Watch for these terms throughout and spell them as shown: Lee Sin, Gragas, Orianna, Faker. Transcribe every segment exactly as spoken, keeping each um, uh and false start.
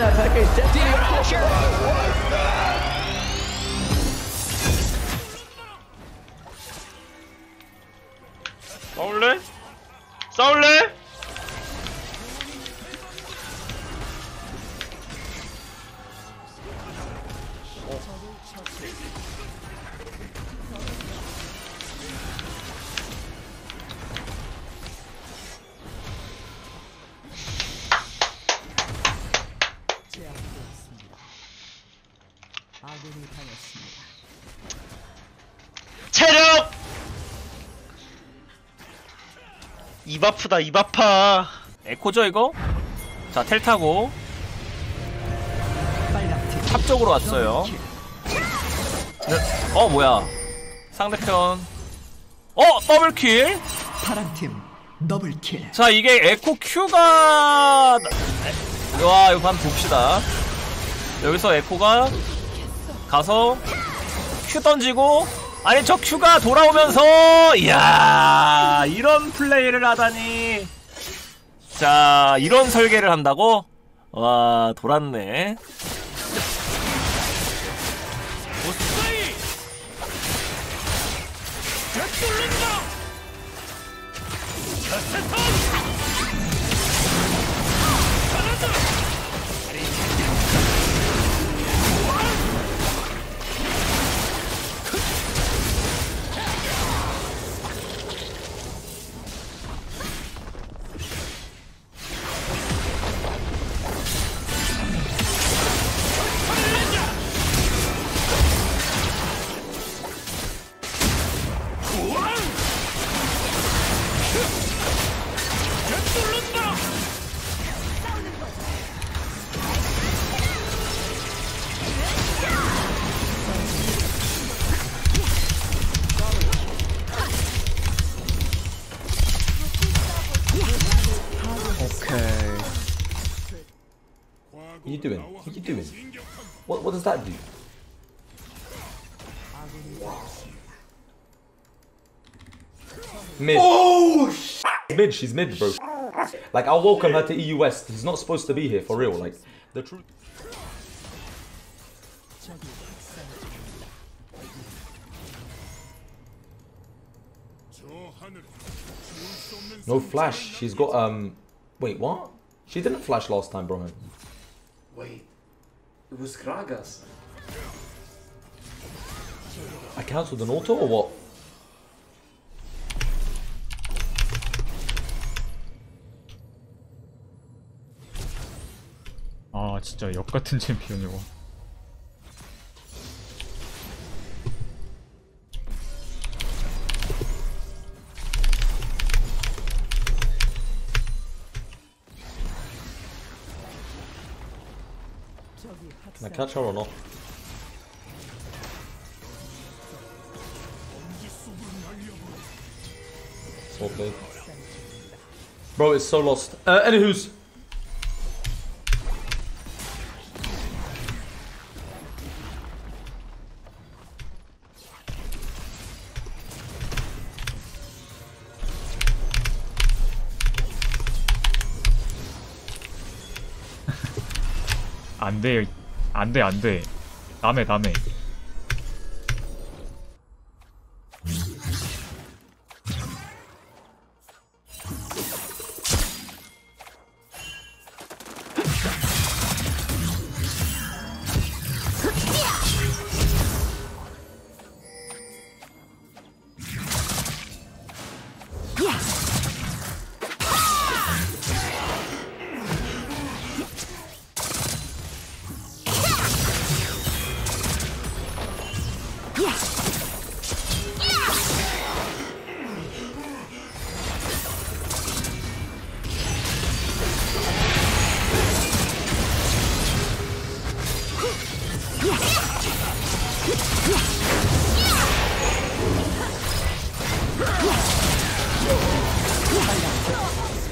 That Faker's definitely a pressure. 싸울래? 싸울래? 체력! 입 아프다, 입 아파. 에코죠 이거? 자, 텔 타고 탑 쪽으로 왔어요. 어, 뭐야? 상대편. 어, 더블킬. 파란팀 더블킬. 자, 이게 에코 Q가 와, 이거 한번 봅시다. 여기서 에코가 가서 Q 던지고, 아니 저 Q가 돌아오면서, 이야, 이런 플레이를 하다니. 자, 이런 설계를 한다고? 와, 돌았네. What are you doing? What are you doing? What, what does that do? Mid. Oh, sh mid, she's mid, bro. Like, I'll welcome her to E U West. He's not supposed to be here, for real. Like, the truth. No flash. She's got, um... Wait, what? She didn't flash last time, bro. Wait, it was Gragas. I cancelled an auto or what? 아, 진짜 역같은 챔피언이고. Can I catch her or not? Okay. Bro, it's so lost. Uh, anywho's. 안 돼. 안 돼, 안 돼. 다음에, 다음에.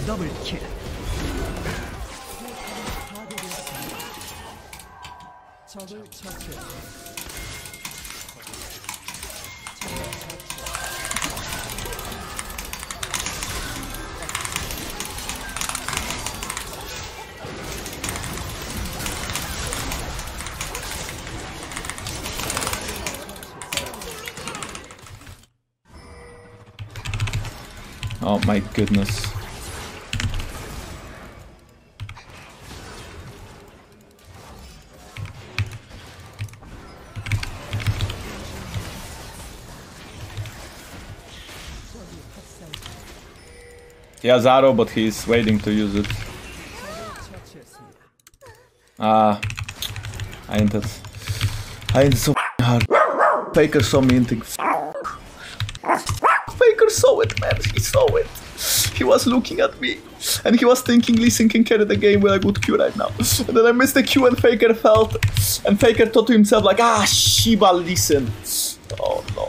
Double kill. Oh my goodness. He has arrow, but he's waiting to use it. Ah, I ain't it. I ain't so hard. Faker saw me inting. Faker saw it, man. He saw it. He was looking at me, and he was thinking, Lee Sin can carry the game with a good Q right now. And then I missed the Q, and Faker felt, and Faker thought to himself, like, ah, Shiba, Lee Sin. Oh no.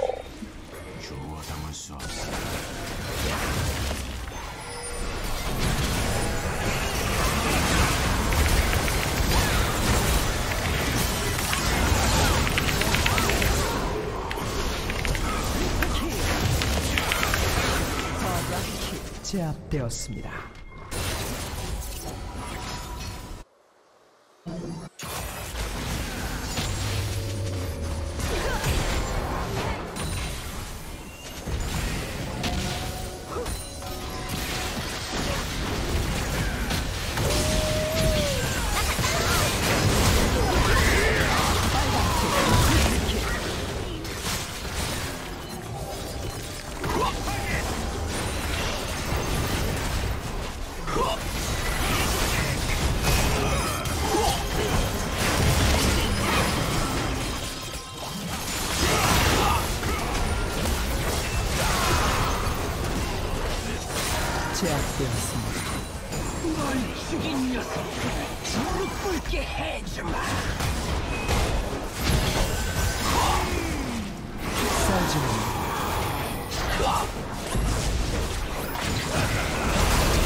제압되었습니다.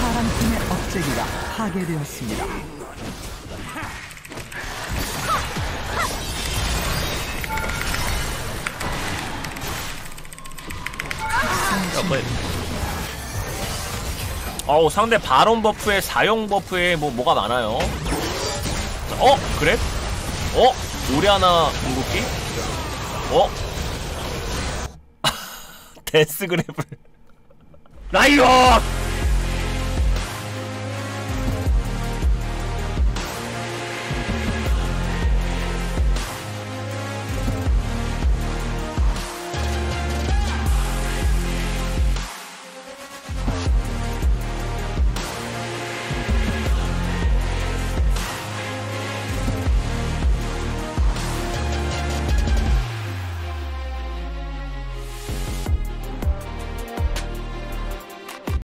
파란팀의 억제기가 파괴되었습니다. 어우, 상대 바론 버프에 사용 버프에 뭐 뭐가 많아요. 어? 그래? 어? 오리아나 궁극기? 어? 데스그랩을 라이온!